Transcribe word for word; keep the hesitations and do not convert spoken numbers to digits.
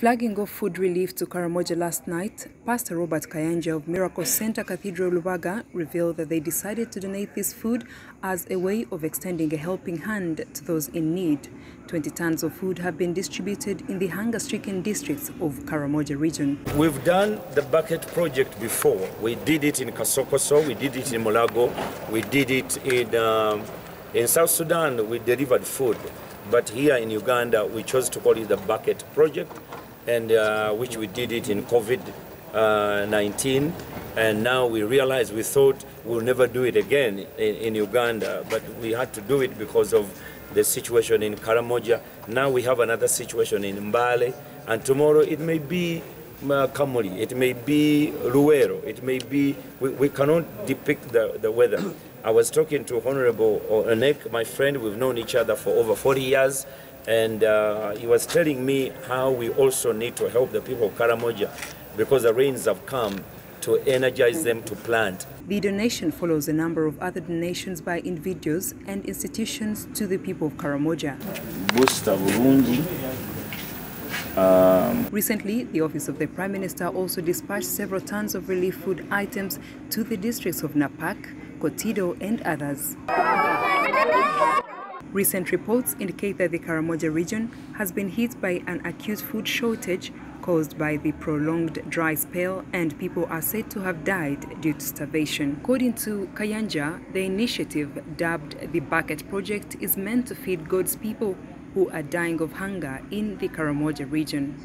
Flagging off food relief to Karamoja last night, Pastor Robert Kayanja of Miracle Centre Cathedral, Lubaga, revealed that they decided to donate this food as a way of extending a helping hand to those in need. twenty tons of food have been distributed in the hunger-stricken districts of Karamoja region. We've done the Bucket Project before. We did it in Kasokoso, we did it in Malago, we did it in, um, in South Sudan, we delivered food. But here in Uganda, we chose to call it the Bucket Project, and uh, which we did it in COVID nineteen, uh, and now we realize, we thought we'll never do it again in, in Uganda, but we had to do it because of the situation in Karamoja. Now we have another situation in Mbale, and tomorrow it may be uh, Kamuli, it may be Ruwero, it may be, we, we cannot depict the, the weather. I was talking to Honorable Onek, my friend, we've known each other for over forty years, and uh, he was telling me how we also need to help the people of Karamoja because the rains have come to energize them to plant. The donation follows a number of other donations by individuals and institutions to the people of Karamoja. Um, Recently, the Office of the Prime Minister also dispatched several tons of relief food items to the districts of Napak, Kotido and others. Recent reports indicate that the Karamoja region has been hit by an acute food shortage caused by the prolonged dry spell, and people are said to have died due to starvation. According to Kayanja, the initiative, dubbed the Bucket Project, is meant to feed God's people who are dying of hunger in the Karamoja region.